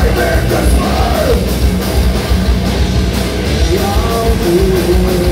I'm in the